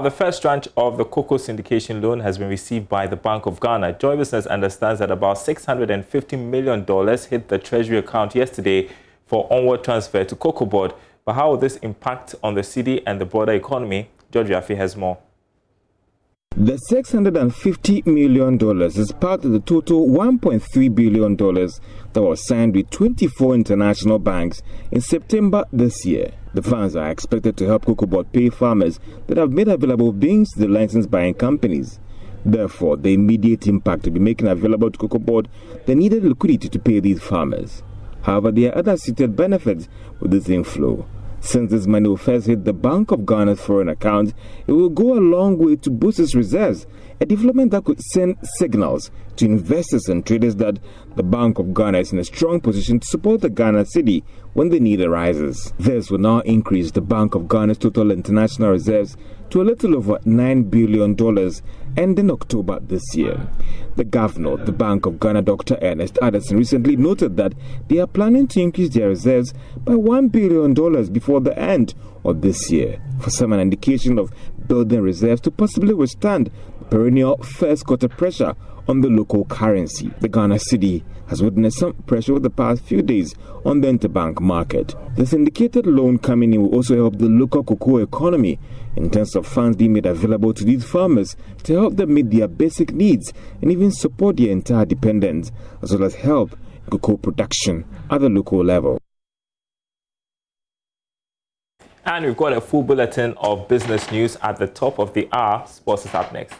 The first tranche of the cocoa syndication loan has been received by the Bank of Ghana. Joy Business understands that about $650 million hit the Treasury account yesterday for onward transfer to Cocoa Board. But how will this impact on the city and the broader economy? George Yaffe has more. The $650 million is part of the total $1.3 billion that was signed with 24 international banks in September this year. The funds are expected to help Cocoa Board pay farmers that have made available beans to the licensed buying companies. Therefore, the immediate impact will be making available to Cocoa Board the needed liquidity to pay these farmers. However, there are other stated benefits with this inflow. Since this money will first hit the Bank of Ghana's foreign account, it will go a long way to boost its reserves, a development that could send signals to investors and traders that the Bank of Ghana is in a strong position to support the Ghana cedi when the need arises. This will now increase the Bank of Ghana's total international reserves to a little over $9 billion ending October this year. The governor of the Bank of Ghana, Dr. Ernest Addison, recently noted that they are planning to increase their reserves by $1 billion before the end of this year, for some an indication of building reserves to possibly withstand perennial first quarter pressure on the local currency. The Ghana cedi has witnessed some pressure over the past few days on the interbank market. The syndicated loan coming in will also help the local cocoa economy in terms of funds being made available to these farmers to help them meet their basic needs and even support their entire dependence, as well as help cocoa production at the local level. And we've got a full bulletin of business news at the top of the hour. Sports is up next.